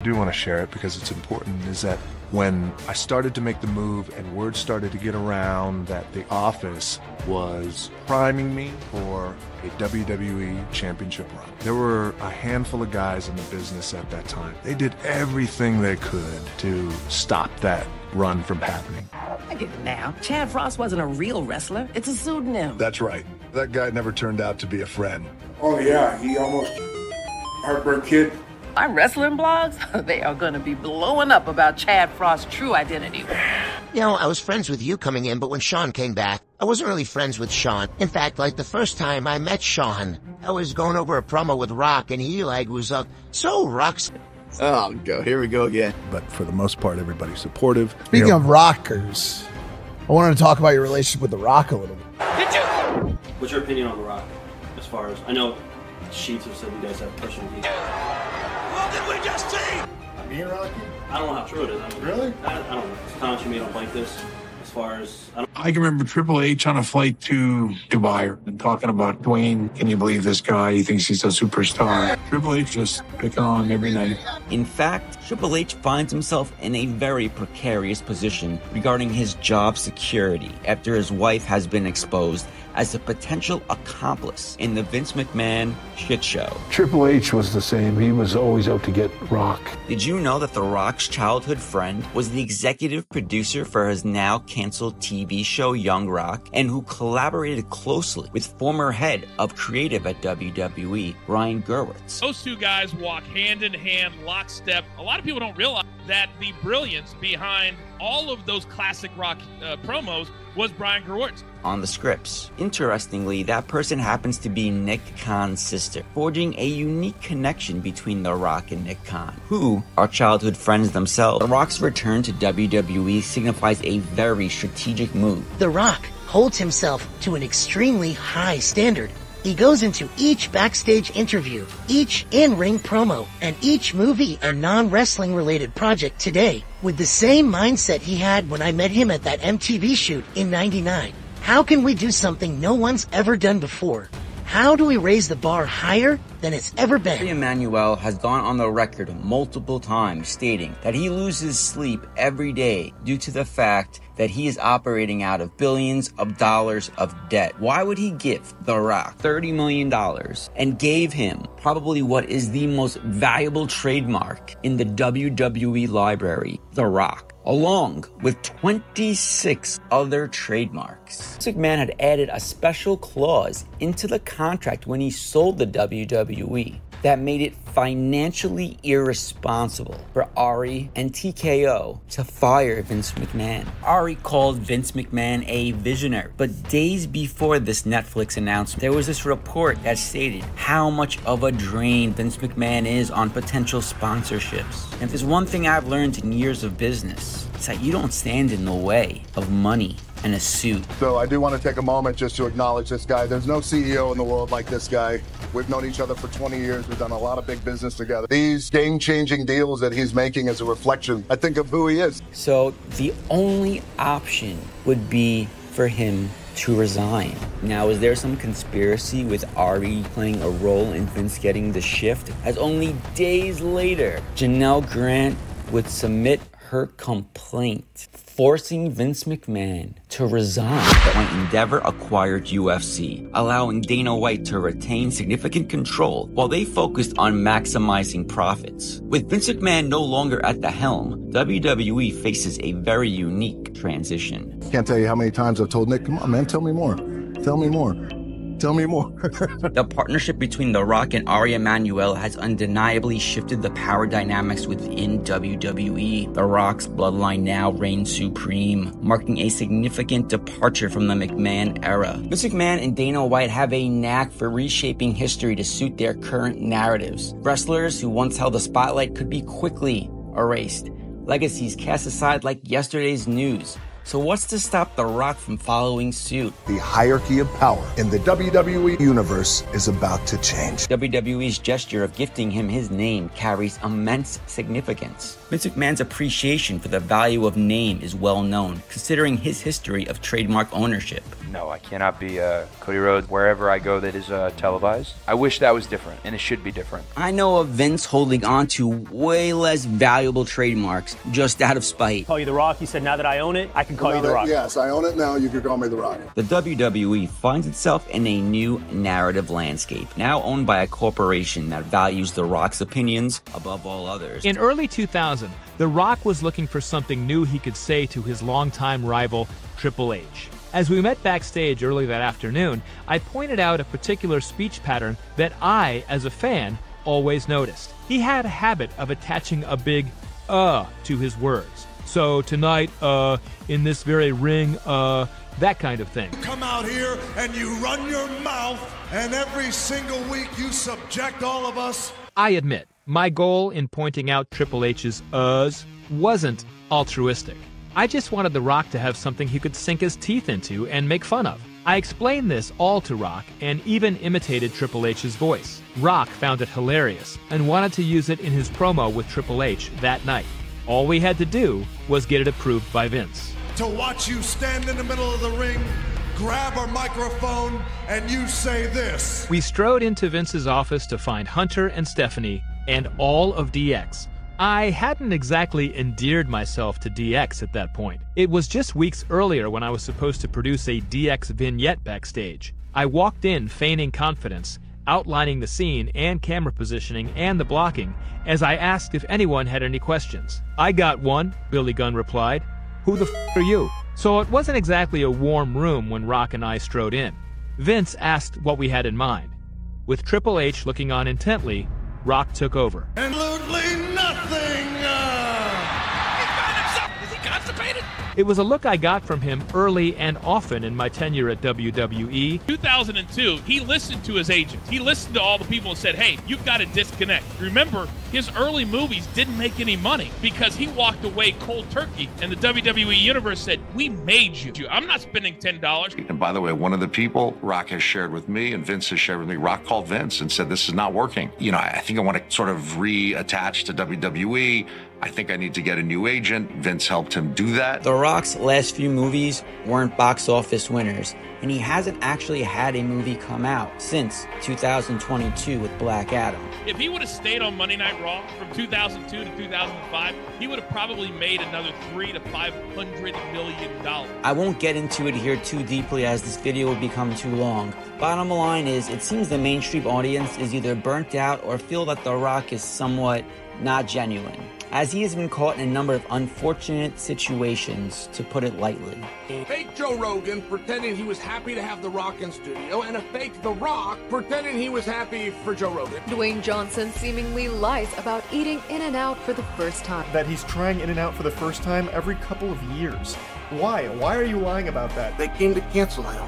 I do want to share it because it's important, is that when I started to make the move and word started to get around that The Office was priming me for a WWE championship run, there were a handful of guys in the business at that time. They did everything they could to stop that run from happening. I get it now. Chad Frost wasn't a real wrestler. It's a pseudonym. That's right. That guy never turned out to be a friend. Oh, yeah. He almost... Heartbreak Kid. Our wrestling blogs, they are going to be blowing up about Chad Frost's true identity. You know, I was friends with you coming in, but when Shawn came back, I wasn't really friends with Shawn. In fact, like the first time I met Shawn, I was going over a promo with Rock, and he like was like, so Rock's... Oh, go here we go again. But for the most part, everybody's supportive. Speaking of rockers, I wanted to talk about your relationship with The Rock a little bit. Did you? What's your opinion on The Rock? As far as, I know Sheets have said you guys have personal details. What did we just see? Me and Rocky? I don't know how true it is. I mean, really? I don't know. Comments you made on like this, as far as... I can remember Triple H on a flight to Dubai and talking about Dwayne. Can you believe this guy? He thinks he's a superstar. Triple H just picking on him every night. In fact, Triple H finds himself in a very precarious position regarding his job security after his wife has been exposed as a potential accomplice in the Vince McMahon shit show. Triple H was the same. He was always out to get Rock. Did you know that The Rock's childhood friend was the executive producer for his now canceled TV show Young Rock, and who collaborated closely with former head of creative at WWE, Brian Gewirtz? Those two guys walk hand in hand, lockstep. A lot of people don't realize that the brilliance behind all of those classic Rock promos was Brian Gewirtz. On the scripts. Interestingly, that person happens to be Nick Khan's sister, forging a unique connection between The Rock and Nick Khan, who are childhood friends themselves. The Rock's return to WWE signifies a very strategic move. The Rock holds himself to an extremely high standard. He goes into each backstage interview, each in-ring promo, and each movie and non-wrestling related project today with the same mindset he had when I met him at that MTV shoot in '99. How can we do something no one's ever done before? How do we raise the bar higher than it's ever been? Emanuel has gone on the record multiple times stating that he loses sleep every day due to the fact that he is operating out of billions of dollars of debt. Why would he give The Rock $30 million and gave him probably what is the most valuable trademark in the WWE library, The Rock, along with 26 other trademarks? McMahon had added a special clause into the contract when he sold the WWE that made it financially irresponsible for Ari and TKO to fire Vince McMahon. Ari called Vince McMahon a visionary, but days before this Netflix announcement, there was this report that stated how much of a drain Vince McMahon is on potential sponsorships. And if there's one thing I've learned in years of business, it's that you don't stand in the way of money and a suit. So I do want to take a moment just to acknowledge this guy. There's no CEO in the world like this guy. We've known each other for 20 years. We've done a lot of big business together. These game-changing deals that he's making is a reflection, I think, of who he is. So the only option would be for him to resign. Now, is there some conspiracy with Ari playing a role in Vince getting the shift? As only days later, Janelle Grant would submit her complaint, forcing Vince McMahon to resign. When Endeavor acquired UFC, allowing Dana White to retain significant control while they focused on maximizing profits. With Vince McMahon no longer at the helm, WWE faces a very unique transition. Can't tell you how many times I've told Nick, come on, man, tell me more. Tell me more. Tell me more. The partnership between The Rock and Ari Emanuel has undeniably shifted the power dynamics within WWE. The Rock's bloodline now reigns supreme, marking a significant departure from the McMahon era. Vince McMahon and Dana White have a knack for reshaping history to suit their current narratives. Wrestlers who once held the spotlight could be quickly erased, legacies cast aside like yesterday's news. So what's to stop The Rock from following suit? The hierarchy of power in the WWE universe is about to change. WWE's gesture of gifting him his name carries immense significance. Vince McMahon's appreciation for the value of name is well known, considering his history of trademark ownership. No, I cannot be Cody Rhodes wherever I go that is televised. I wish that was different, and it should be different. I know of Vince holding on to way less valuable trademarks just out of spite. Call you The Rock. He said, now that I own it, I can call you The Rock. Yes, I own it now. You can call me The Rock. The WWE finds itself in a new narrative landscape, now owned by a corporation that values The Rock's opinions above all others. In early 2000, The Rock was looking for something new he could say to his longtime rival, Triple H. As we met backstage early that afternoon, I pointed out a particular speech pattern that I, as a fan, always noticed. He had a habit of attaching a big to his words. So tonight, in this very ring, that kind of thing. Come out here and you run your mouth, and every single week you subject all of us. I admit, my goal in pointing out Triple H's wasn't altruistic. I just wanted The Rock to have something he could sink his teeth into and make fun of. I explained this all to Rock and even imitated Triple H's voice. Rock found it hilarious and wanted to use it in his promo with Triple H that night. All we had to do was get it approved by Vince. To watch you stand in the middle of the ring, grab a microphone, and you say this. We strode into Vince's office to find Hunter and Stephanie and all of DX. I hadn't exactly endeared myself to DX at that point. It was just weeks earlier when I was supposed to produce a DX vignette backstage. I walked in feigning confidence, outlining the scene and camera positioning and the blocking, as I asked if anyone had any questions. "I got one," Billy Gunn replied. "Who the f*** are you?" So it wasn't exactly a warm room when Rock and I strode in. Vince asked what we had in mind. With Triple H looking on intently, Rock took over. "Absolutely nothing!" Is he constipated? It was a look I got from him early and often in my tenure at WWE. 2002, he listened to his agents. He listened to all the people and said, hey, you've got to disconnect. Remember, his early movies didn't make any money because he walked away cold turkey, and the WWE Universe said, we made you. I'm not spending $10. And by the way, one of the people Rock has shared with me and Vince has shared with me, Rock called Vince and said, this is not working. You know, I think I want to sort of reattach to WWE. I think I need to get a new agent. Vince helped him do that. The Rock's last few movies weren't box office winners, and he hasn't actually had a movie come out since 2022 with Black Adam. If he would have stayed on Monday Night Raw from 2002 to 2005, he would have probably made another $300 to $500 million. I won't get into it here too deeply as this video would become too long. Bottom line is, it seems the mainstream audience is either burnt out or feel that The Rock is somewhat not genuine, as he has been caught in a number of unfortunate situations, to put it lightly. Fake Joe Rogan pretending he was happy to have The Rock in studio, and a fake The Rock pretending he was happy for Joe Rogan. Dwayne Johnson seemingly lies about eating In-N-Out for the first time. That he's trying In-N-Out for the first time every couple of years. Why? Why are you lying about that? They came to cancel him,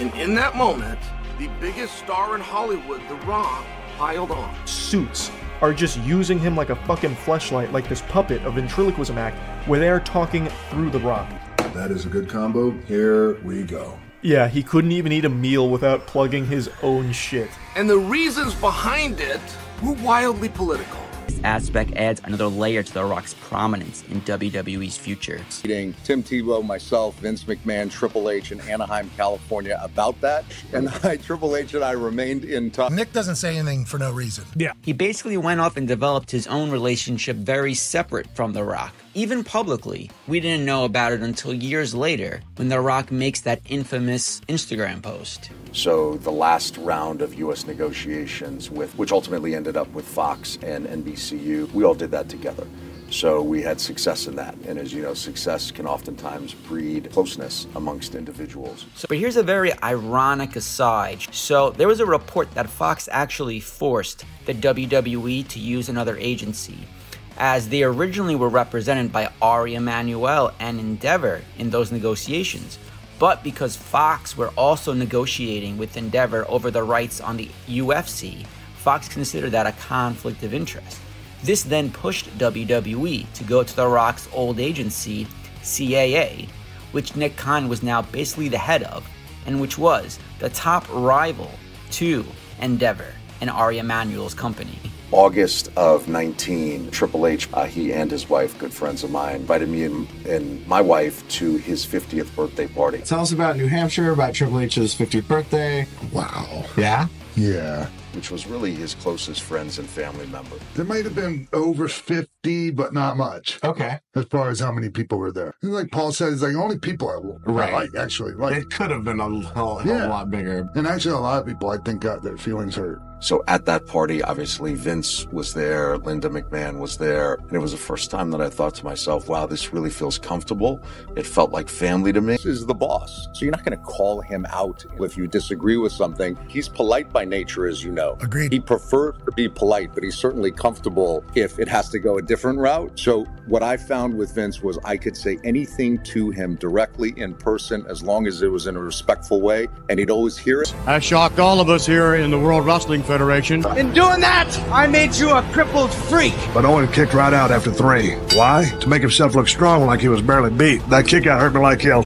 and in that moment, the biggest star in Hollywood, The Rock, piled on. Suits are just using him like a fucking fleshlight, like this puppet of ventriloquism act, where they are talking through The Rock. That is a good combo. Here we go. Yeah, he couldn't even eat a meal without plugging his own shit. And the reasons behind it were wildly political. This aspect adds another layer to The Rock's prominence in WWE's future. Meeting Tim Tebow, myself, Vince McMahon, Triple H in Anaheim, California about that, and Triple H and I remained in touch. Nick doesn't say anything for no reason. Yeah. He basically went off and developed his own relationship very separate from The Rock. Even publicly, we didn't know about it until years later when The Rock makes that infamous Instagram post. So the last round of U.S. negotiations, which ultimately ended up with Fox and NBCU, we all did that together. So we had success in that. And as you know, success can oftentimes breed closeness amongst individuals. But here's a very ironic aside. So there was a report that Fox actually forced the WWE to use another agency, as they originally were represented by Ari Emanuel and Endeavor in those negotiations. But because Fox were also negotiating with Endeavor over the rights on the UFC, Fox considered that a conflict of interest. This then pushed WWE to go to The Rock's old agency, CAA, which Nick Khan was now basically the head of, and which was the top rival to Endeavor and Ari Emanuel's company. August of 19, Triple H, he and his wife, good friends of mine, invited me and my wife to his 50th birthday party. Tell us about New Hampshire, about Triple H's 50th birthday. Wow. Yeah? Yeah. Which was really his closest friends and family member. There might have been over 50, but not much. Okay. As far as how many people were there. And like Paul said, it's like only people I like. It could have been a lot bigger. And actually a lot of people, I think, got their feelings hurt. So at that party, obviously, Vince was there, Linda McMahon was there, and it was the first time that I thought to myself, wow, this really feels comfortable. It felt like family to me. This is the boss, so you're not going to call him out if you disagree with something. He's polite by nature, as you know. Agreed. He prefers to be polite, but he's certainly comfortable if it has to go a different route. So what I found with Vince was I could say anything to him directly in person as long as it was in a respectful way, and he'd always hear it. I shocked all of us here in the World Wrestling Federation. In doing that, I made you a crippled freak. But Owen kicked right out after 3. Why? To make himself look strong, like he was barely beat. That kick out hurt me like hell.